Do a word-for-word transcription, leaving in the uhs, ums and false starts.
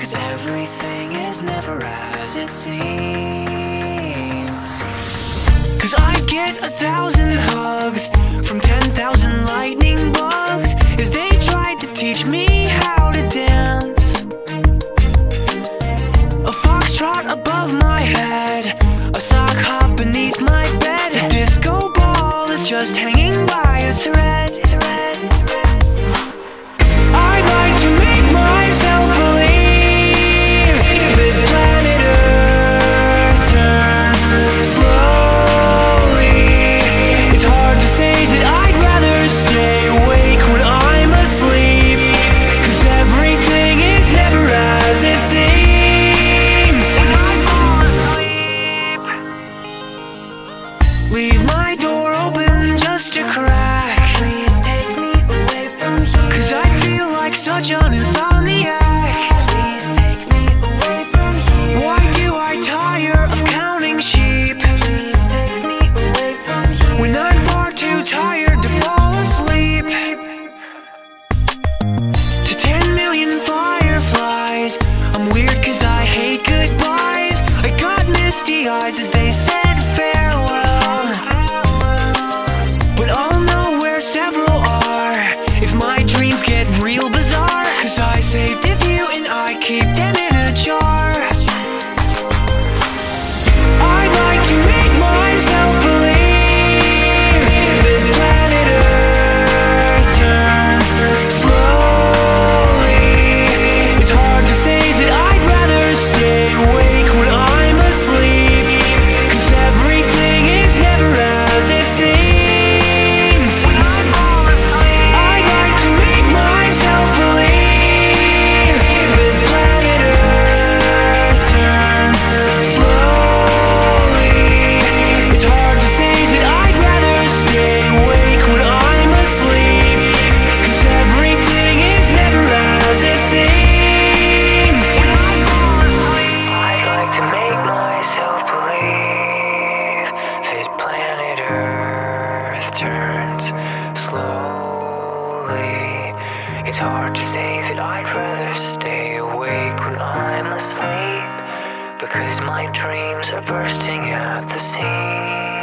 'Cause everything is never as it seems. 'Cause I get a thousand hugs from ten thousand lightning bugs as they tried to teach me how to dance. A foxtrot above my head, a sock hop beneath my bed, a disco ball is just hanging by a thread. I'd like to make myself asleep, because my dreams are bursting at the seams.